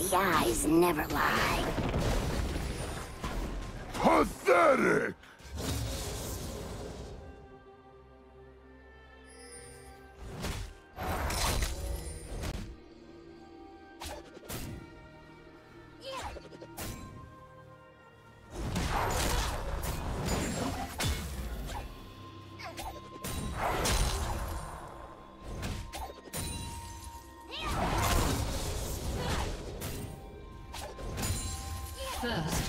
The eyes never lie. Pathetic! First,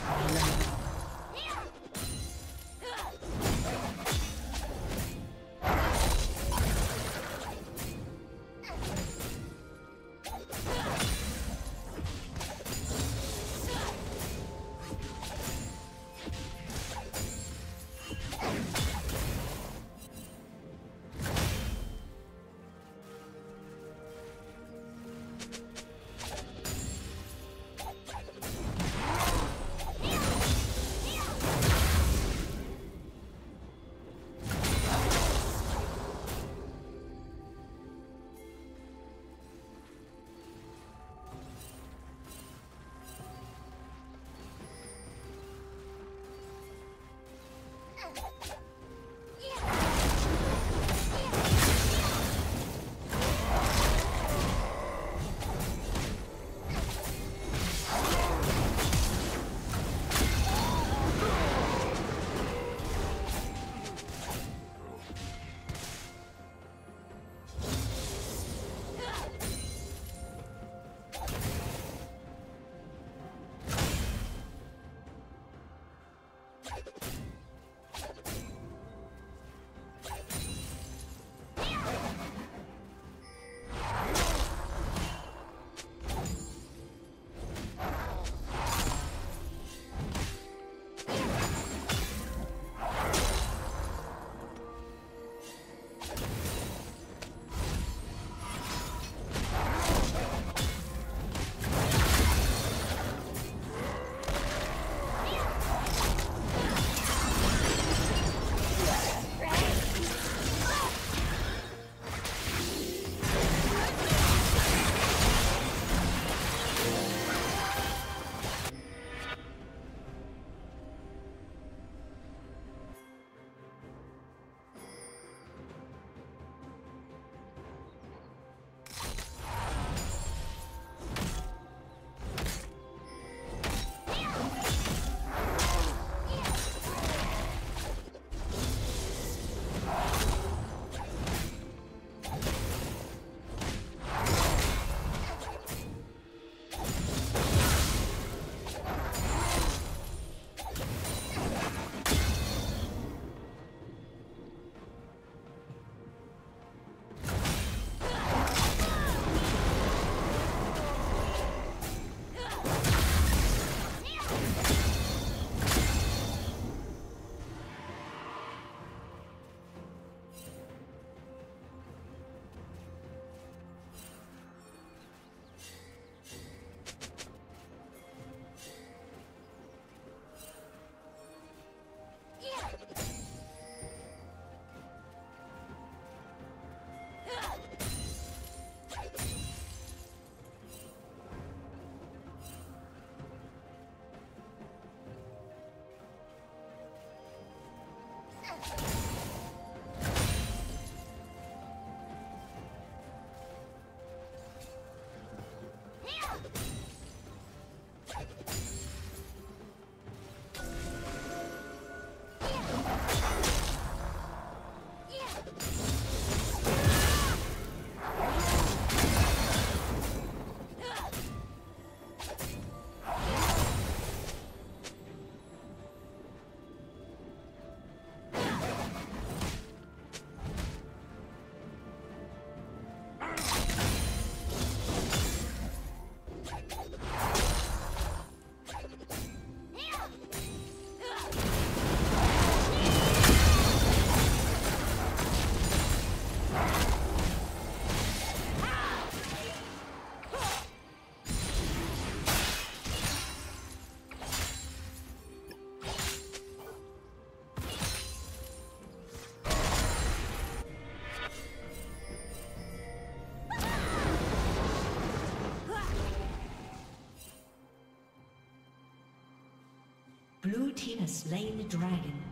Blue team has slain the dragon.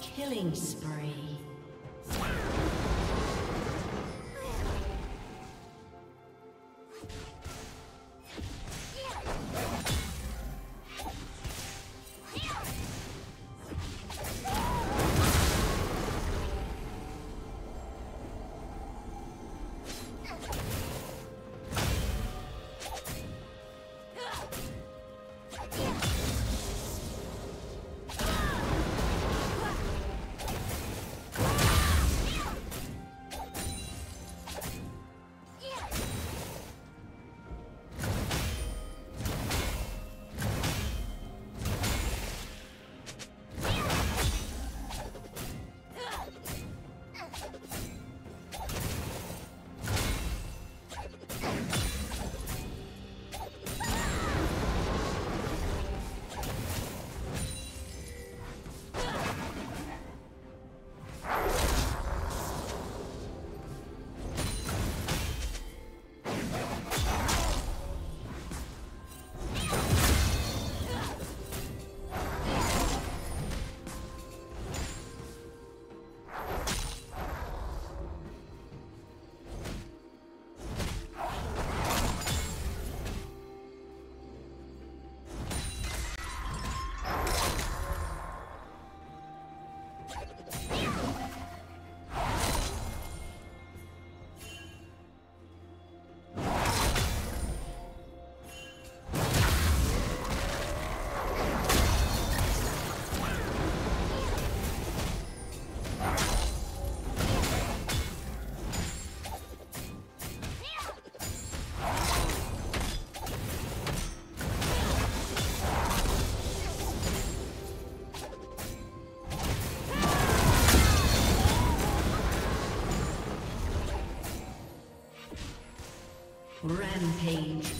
Killing spree. Rampage.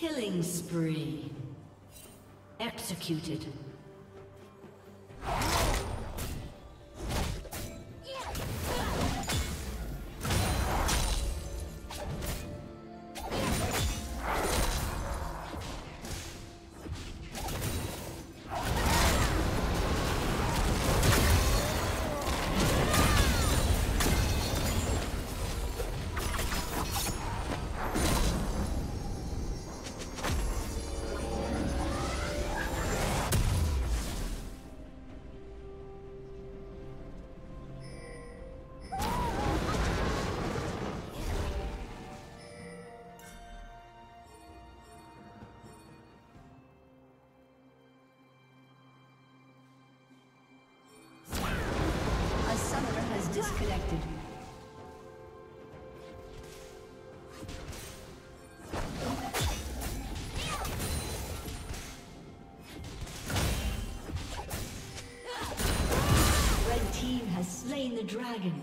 Killing spree. Executed. dragon.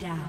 Down.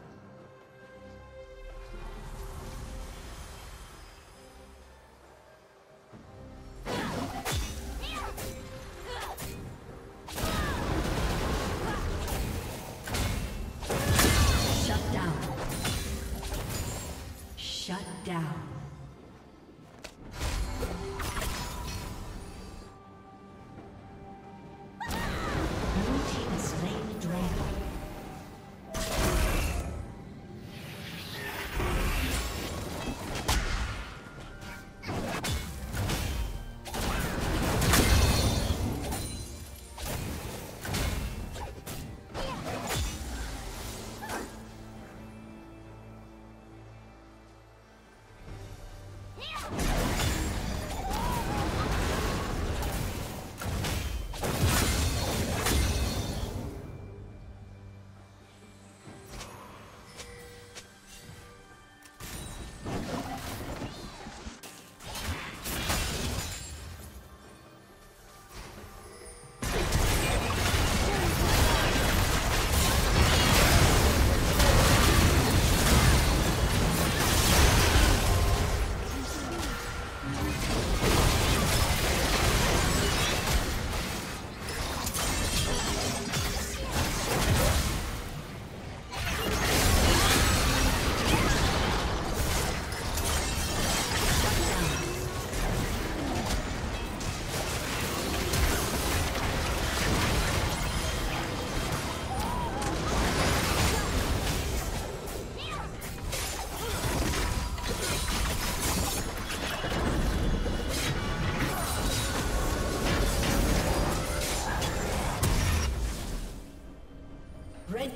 Red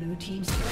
Blue team's turret has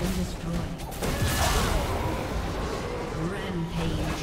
been destroyed. Rampage.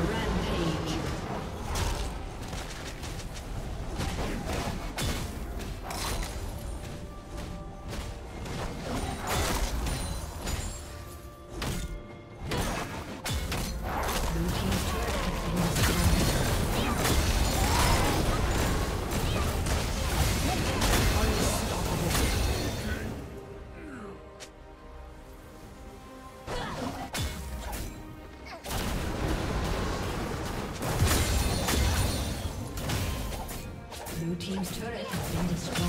Rampage. Team's turret has been destroyed.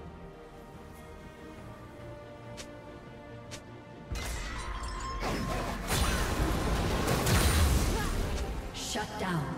Shut down.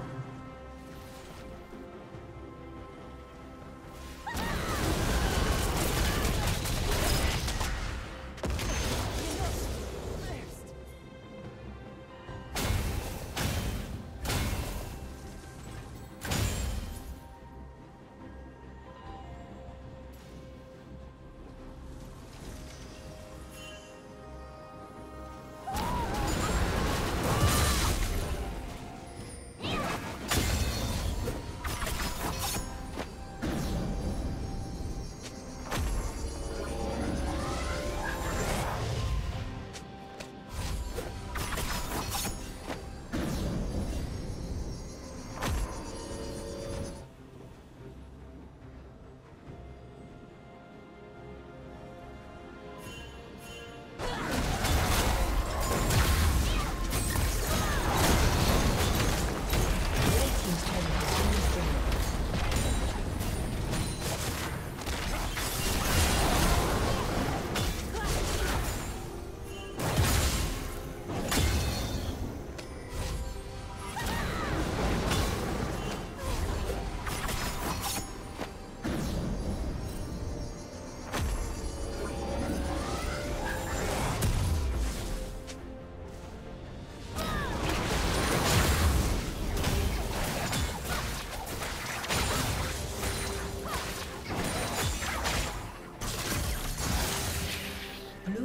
Blue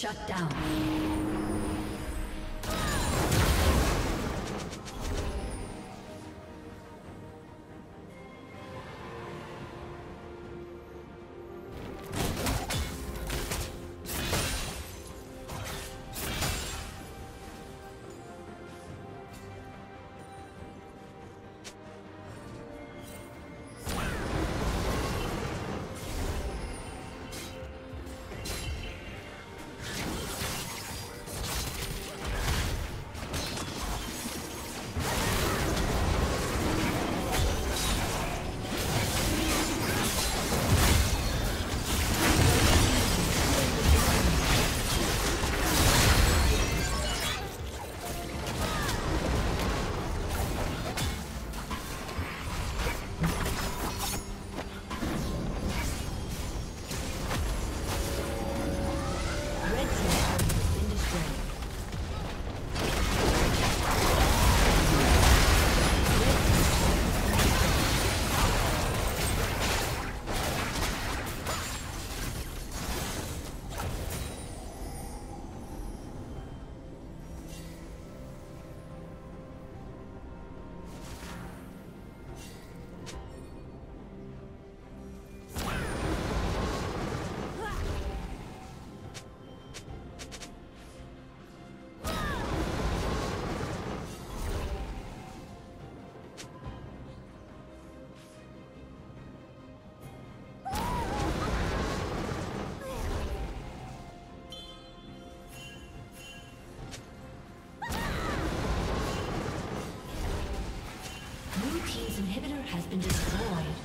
Shut down. Inhibitor has been destroyed.